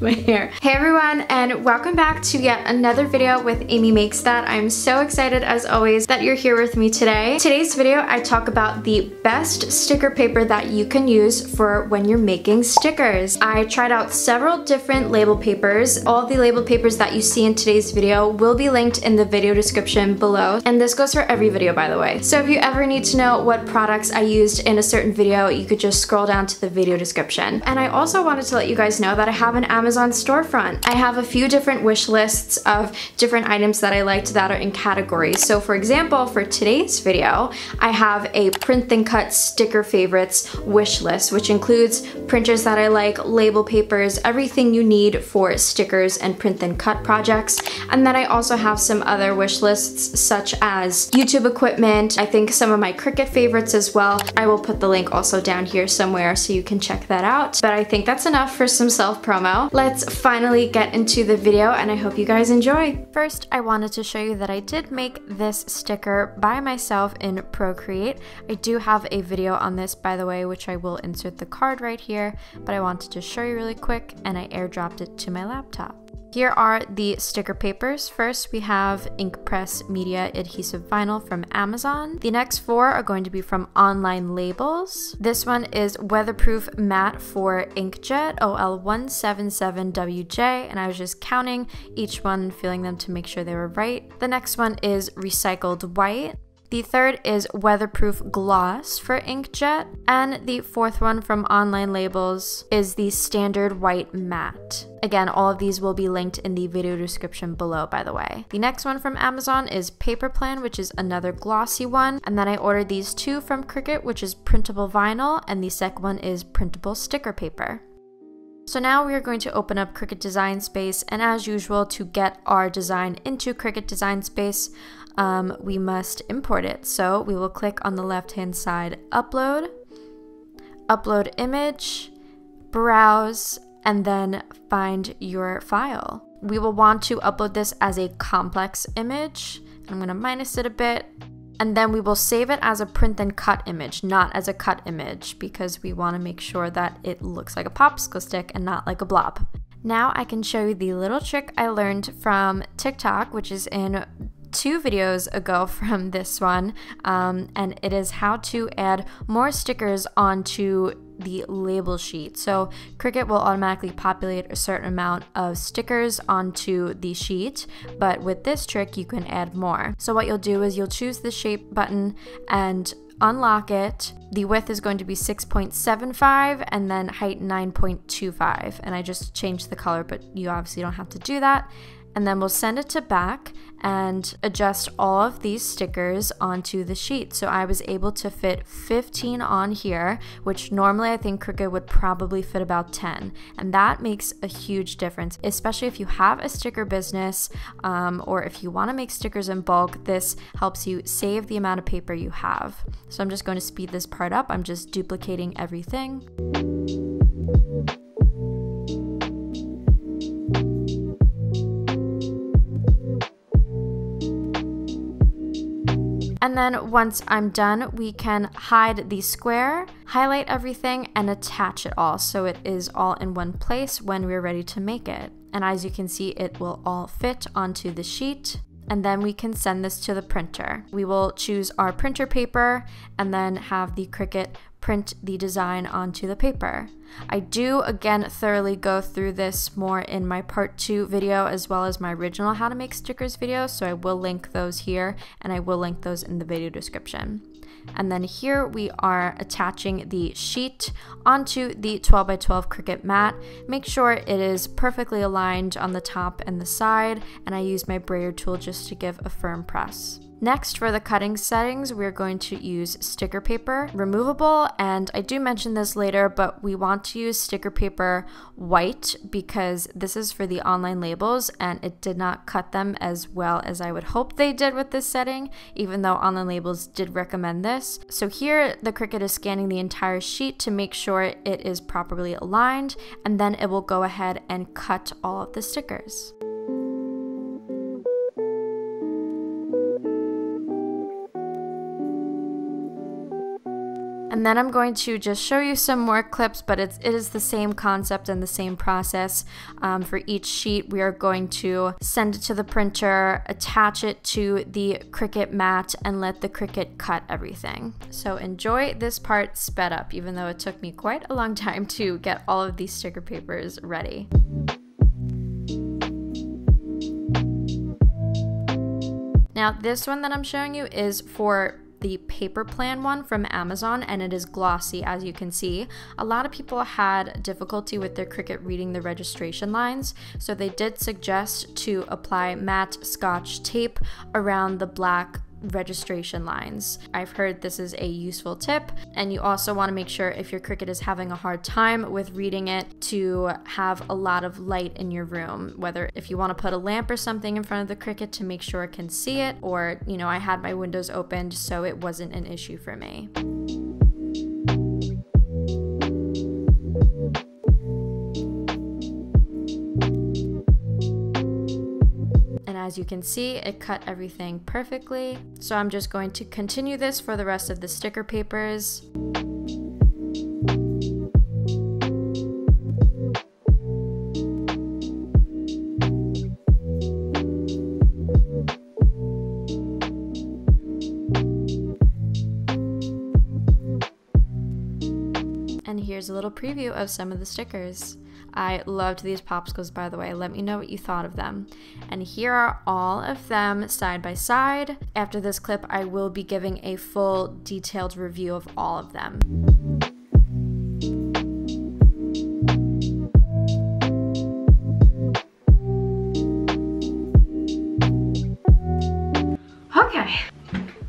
My hair. Hey everyone, and welcome back to yet another video with Amy Makes That. I'm so excited as always that you're here with me today. Today's video, I talk about the best sticker paper that you can use for when you're making stickers. I tried out several different label papers. All the label papers that you see in today's video will be linked in the video description below, and this goes for every video, by the way. So if you ever need to know what products I used in a certain video, you could just scroll down to the video description. And I also wanted to let you guys know that I have an Amazon storefront. I have a few different wish lists of different items that I liked that are in categories. So for example, for today's video, I have a print and cut sticker favorites wish list, which includes printers that I like, label papers, everything you need for stickers and print and cut projects. And then I also have some other wish lists such as YouTube equipment, I think some of my Cricut favorites as well. I will put the link also down here somewhere so you can check that out. But I think that's enough for some self-promo. Let's finally get into the video, and I hope you guys enjoy. First, I wanted to show you that I did make this sticker by myself in Procreate. I do have a video on this, by the way, which I will insert the card right here, but I wanted to show you really quick, and I airdropped it to my laptop. Here are the sticker papers. First, we have Inkpress Media Adhesive Vinyl from Amazon. The next four are going to be from Online Labels. This one is Weatherproof Matte for Inkjet, OL177WJ, and I was just counting each one, feeling them to make sure they were right. The next one is Recycled White. The third is Weatherproof Gloss for Inkjet. And the fourth one from Online Labels is the Standard White Matte. Again, all of these will be linked in the video description below, by the way. The next one from Amazon is Paperplan, which is another glossy one. And then I ordered these two from Cricut, which is Printable Vinyl, and the second one is Printable Sticker Paper. So now we are going to open up Cricut Design Space, and as usual, to get our design into Cricut Design Space, we must import it. So we will click on the left-hand side, Upload, Upload Image, Browse, and then find your file. We will want to upload this as a complex image. I'm gonna minus it a bit, and then we will save it as a print and cut image, not as a cut image, because we wanna make sure that it looks like a popsicle stick and not like a blob. Now I can show you the little trick I learned from TikTok, which is in two videos ago from this one, and it is how to add more stickers onto the label sheet. So Cricut will automatically populate a certain amount of stickers onto the sheet, but with this trick you can add more. So what you'll do is you'll choose the shape button and unlock it. The width is going to be 6.75 and then height 9.25, and I just changed the color, but you obviously don't have to do that. And then we'll send it to back and adjust all of these stickers onto the sheet. So I was able to fit 15 on here, which normally I think Cricut would probably fit about 10. And that makes a huge difference, especially if you have a sticker business or if you want to make stickers in bulk. This helps you save the amount of paper you have. So I'm just going to speed this part up. I'm just duplicating everything. And then once I'm done, we can hide the square, highlight everything, and attach it all so it is all in one place when we're ready to make it. And as you can see, it will all fit onto the sheet. And then we can send this to the printer. We will choose our printer paper and then have the Cricut print the design onto the paper. I do, again, thoroughly go through this more in my part 2 video, as well as my original how to make stickers video, so I will link those here, and I will link those in the video description. And then here we are attaching the sheet onto the 12x12 Cricut mat. Make sure it is perfectly aligned on the top and the side, and I use my brayer tool just to give a firm press. Next, for the cutting settings, we're going to use sticker paper, removable, and I do mention this later, but we want to use sticker paper white because this is for the Online Labels and it did not cut them as well as I would hope they did with this setting, even though Online Labels did recommend this. So here, the Cricut is scanning the entire sheet to make sure it is properly aligned, and then it will go ahead and cut all of the stickers. And then I'm going to just show you some more clips, but it is the same concept and the same process. For each sheet, we are going to send it to the printer, attach it to the Cricut mat, and let the Cricut cut everything. So enjoy this part sped up, even though it took me quite a long time to get all of these sticker papers ready. Now, this one that I'm showing you is for the Paperplan one from Amazon, and it is glossy, as you can see. A lot of people had difficulty with their Cricut reading the registration lines, so they did suggest to apply matte Scotch tape around the black registration lines. I've heard this is a useful tip, and you also want to make sure if your Cricut is having a hard time with reading it to have a lot of light in your room, whether if you want to put a lamp or something in front of the Cricut to make sure it can see it, or, you know, I had my windows opened, so it wasn't an issue for me. As you can see, it cut everything perfectly. So I'm just going to continue this for the rest of the sticker papers. And here's a little preview of some of the stickers. I loved these popsicles, by the way. Let me know what you thought of them. And here are all of them side by side. After this clip, I will be giving a full detailed review of all of them. Okay.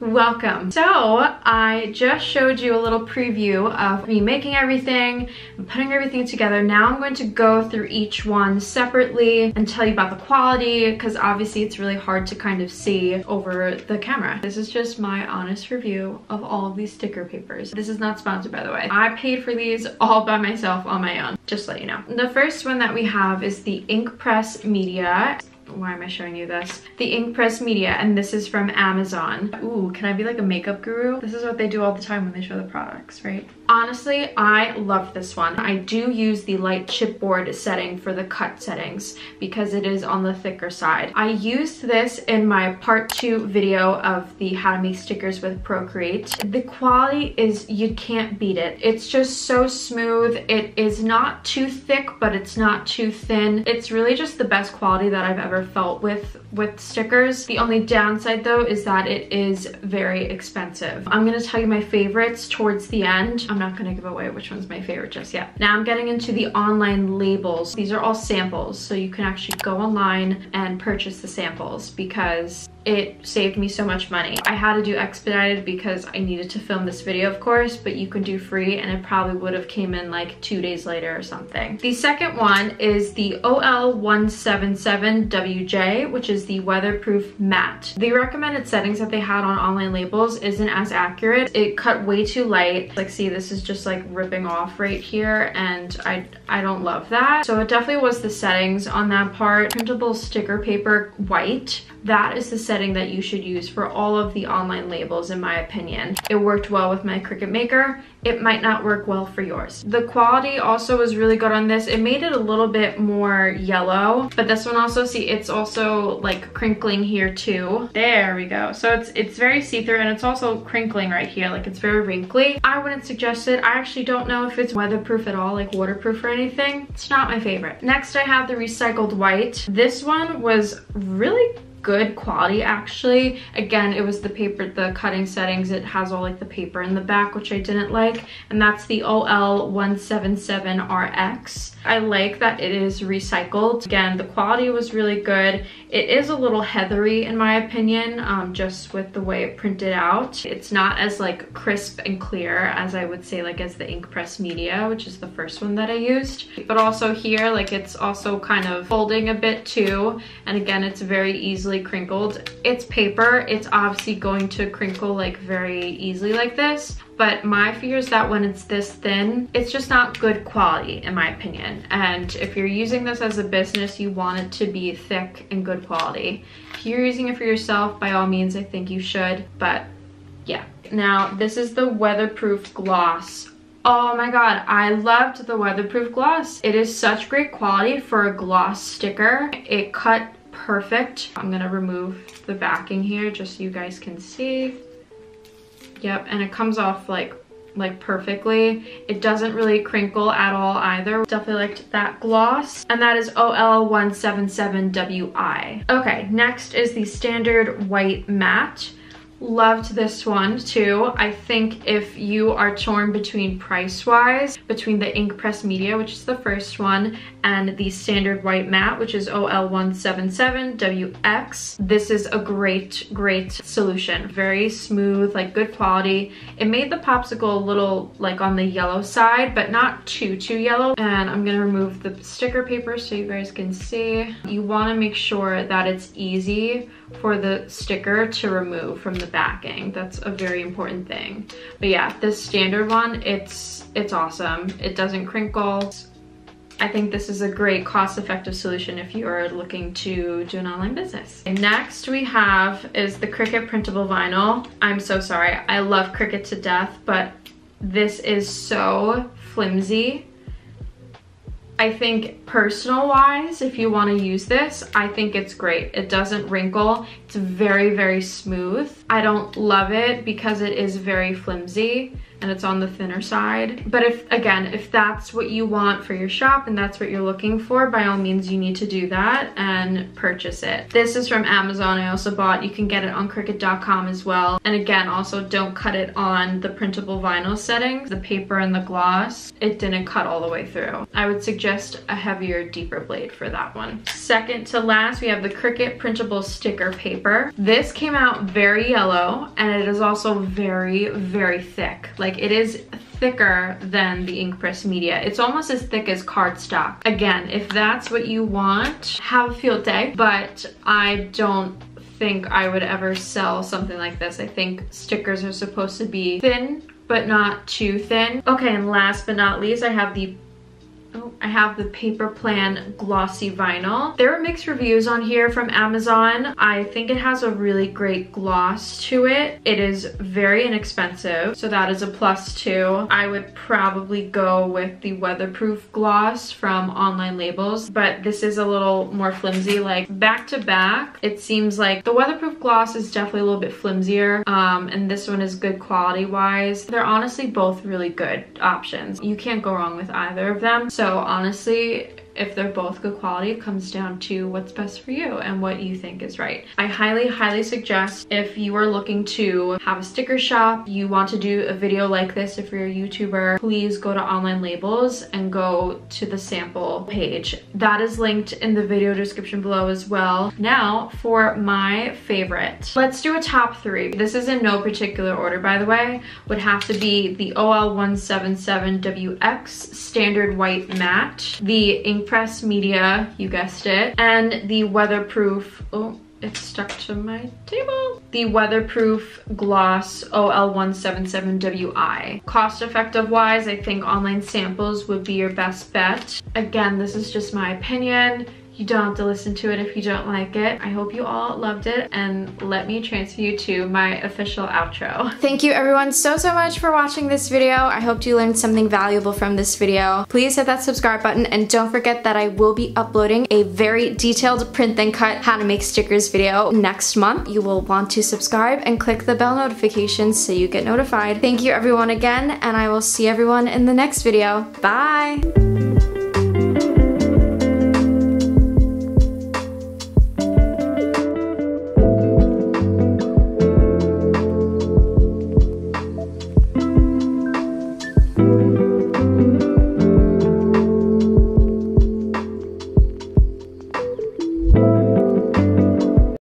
Welcome. So I just showed you a little preview of me making everything and putting everything together. Now I'm going to go through each one separately and tell you about the quality, because obviously it's really hard to kind of see over the camera. This is just my honest review of all of these sticker papers. This is not sponsored, by the way. I paid for these all by myself on my own, just to let you know. The first one that we have is the Inkpress Media. Why am I showing you this? The Inkpress Media, and this is from Amazon. Ooh, can I be like a makeup guru? This is what they do all the time when they show the products, right? Honestly, I love this one. I do use the light chipboard setting for the cut settings because it is on the thicker side. I used this in my part 2 video of the how to make stickers with Procreate. The quality is, you can't beat it. It's just so smooth. It is not too thick, but it's not too thin. It's really just the best quality that I've ever felt with stickers. The only downside though is that it is very expensive. I'm gonna tell you my favorites towards the end. I'm not gonna give away which one's my favorite just yet. Now I'm getting into the Online Labels. These are all samples, so you can actually go online and purchase the samples, because it saved me so much money. I had to do expedited because I needed to film this video, of course, but you can do free and it probably would have came in like 2 days later or something. The second one is the OL177WJ, which is the weatherproof matte. The recommended settings that they had on Online Labels isn't as accurate. It cut way too light. Like, see, this is just like ripping off right here, and I don't love that. So it definitely was the settings on that part. Printable sticker paper white. That is the setting that you should use for all of the Online Labels, in my opinion. It worked well with my Cricut Maker. It might not work well for yours. The quality also was really good on this. It made it a little bit more yellow, but this one also, see, it's also like crinkling here too. There we go. So it's very see-through, and it's also crinkling right here. Like, it's very wrinkly. I wouldn't suggest it. I actually don't know if it's weatherproof at all, like waterproof or anything. It's not my favorite. Next, I have the recycled white. This one was really good quality, actually. Again, it was the paper, the cutting settings. It has all like the paper in the back, which I didn't like, and that's the OL177RX. I like that it is recycled. Again, the quality was really good. It is a little heathery, in my opinion, just with the way it printed out. It's not as like crisp and clear as I would say like as the Inkpress Media, which is the first one that I used. But also here, like, it's also kind of folding a bit too, and again, it's very easily crinkled. It's paper, it's obviously going to crinkle like very easily like this, but my fear is that when it's this thin, it's just not good quality, in my opinion. And if you're using this as a business, you want it to be thick and good quality. If you're using it for yourself, by all means, I think you should, but yeah. Now this is the weatherproof gloss. Oh my god, I loved the weatherproof gloss. It is such great quality for a gloss sticker. It cut perfect. I'm gonna remove the backing here just so you guys can see. Yep, and it comes off like perfectly. It doesn't really crinkle at all either. Definitely liked that gloss. And that is OL177WI. Okay, next is the standard white matte. Loved this one too. I think if you are torn between price-wise, between the Inkpress Media, which is the first one, and the standard white matte, which is OL177WX, this is a great, great solution. Very smooth, like good quality. It made the popsicle a little like on the yellow side, but not too yellow. And I'm gonna remove the sticker paper so you guys can see. You wanna make sure that it's easy for the sticker to remove from the backing. That's a very important thing. But yeah, this standard one, it's awesome. It doesn't crinkle. I think this is a great cost-effective solution if you are looking to do an online business. And next we have is the Cricut printable vinyl. I'm so sorry, I love Cricut to death, but this is so flimsy. I think personal wise, if you want to use this, I think it's great. It doesn't wrinkle. It's very, very smooth. I don't love it because it is very flimsy and it's on the thinner side. But if, again, if that's what you want for your shop and that's what you're looking for, by all means, you need to do that and purchase it. This is from Amazon. I also bought, you can get it on Cricut.com as well. And again, also don't cut it on the printable vinyl settings, the paper and the gloss. It didn't cut all the way through. I would suggest a heavier, deeper blade for that one. Second to last, we have the Cricut printable sticker paper. This came out very yellow, and it is also very, very thick. Like, it is thicker than the Inkpress Media. It's almost as thick as cardstock. Again, if that's what you want, have a field day, but I don't think I would ever sell something like this. I think stickers are supposed to be thin, but not too thin. Okay, and last but not least, I have the Paperplan glossy vinyl. There are mixed reviews on here from Amazon. I think it has a really great gloss to it. It is very inexpensive, so that is a plus too. I would probably go with the weatherproof gloss from Online Labels, but this is a little more flimsy. Like back to back, it seems like the weatherproof gloss is definitely a little bit flimsier, and this one is good quality wise. They're honestly both really good options. You can't go wrong with either of them. So honestly, if they're both good quality, it comes down to what's best for you and what you think is right. I highly, highly suggest if you are looking to have a sticker shop, you want to do a video like this, if you're a YouTuber, please go to Online Labels and go to the sample page. That is linked in the video description below as well. Now for my favorite. Let's do a top three. This is in no particular order, by the way. Would have to be the OL177WX standard white matte, the Inkpress Media, you guessed it, and the weatherproof, oh, it's stuck to my table, the weatherproof gloss OL177WI. Cost effective wise, I think online samples would be your best bet. Again, this is just my opinion. You don't have to listen to it if you don't like it. I hope you all loved it, and let me transfer you to my official outro. Thank you everyone so much for watching this video. I hope you learned something valuable from this video. Please hit that subscribe button, and don't forget that I will be uploading a very detailed print then cut how to make stickers video next month. You will want to subscribe and click the bell notification so you get notified. Thank you everyone again, and I will see everyone in the next video. Bye!